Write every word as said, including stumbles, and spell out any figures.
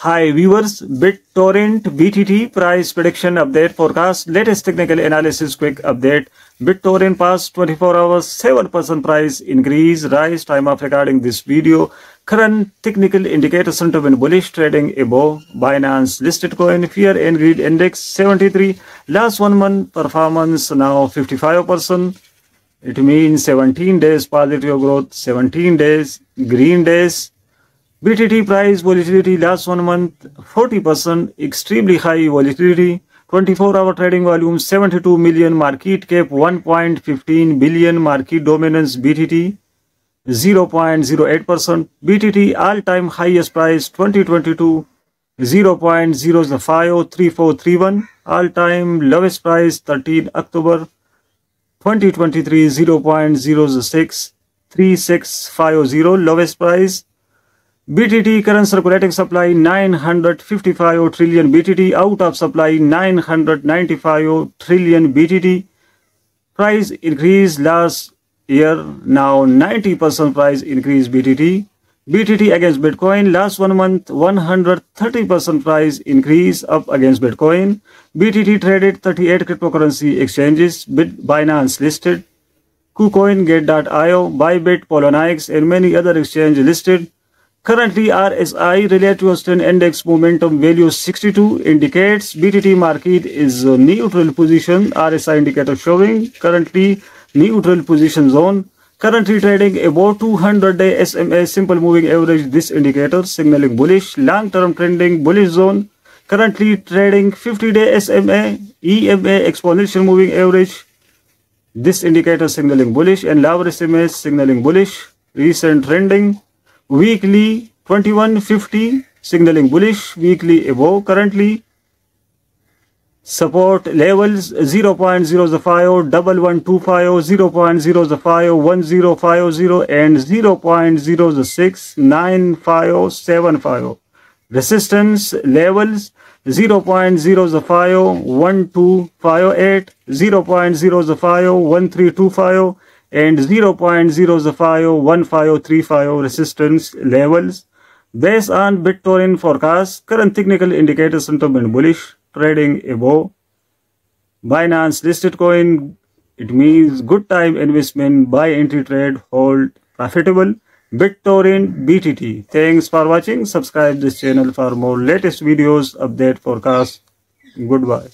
Hi viewers, BitTorrent B T T price prediction update forecast, latest technical analysis quick update. BitTorrent past twenty-four hours seven percent price increase, rise. Time of recording this video. Current technical indicators center in bullish trading above Binance listed coin. Fear and greed index seventy-three. Last one month performance now fifty-five percent. It means seventeen days positive growth, seventeen days green days. B T T price volatility last one month forty percent, extremely high volatility. Twenty-four hour trading volume seventy-two million, market cap one point one five billion, market dominance B T T zero point zero eight percent. B T T all-time highest price twenty twenty-two zero point zero five three four three one, all-time lowest price thirteenth October twenty twenty-three zero point zero six three six five zero, lowest price. B T T current circulating supply nine hundred fifty-five trillion B T T, out of supply nine hundred ninety-five trillion B T T. Price increase last year, now ninety percent price increase B T T. B T T against Bitcoin last one month one hundred thirty percent price increase up against Bitcoin. B T T traded thirty-eight cryptocurrency exchanges, Binance listed, KuCoin, get dot i o, Bybit, Polonix and many other exchanges listed. Currently, R S I relative strength index momentum value sixty-two indicates B T T market is a neutral position. R S I indicator showing currently neutral position zone. Currently trading above two hundred day S M A simple moving average. This indicator signaling bullish long-term trending bullish zone. Currently trading fifty day S M A, E M A exponential moving average. This indicator signaling bullish and lower S M A signaling bullish. Recent trending. Weekly twenty-one fifty signaling bullish, weekly above currently support levels zero point zero five one one two five, zero point zero five one zero five zero and zero point zero six nine five seven five. Resistance levels zero point zero five one two five eight, zero point zero five one three two five and zero point zero five one five three five resistance levels. Based on BitTorrent forecast, current technical indicators sentiment bullish, trading above Binance listed coin. It means good time investment, buy entry trade, hold profitable. BitTorrent B T T. Thanks for watching. Subscribe this channel for more latest videos, update forecast. Goodbye.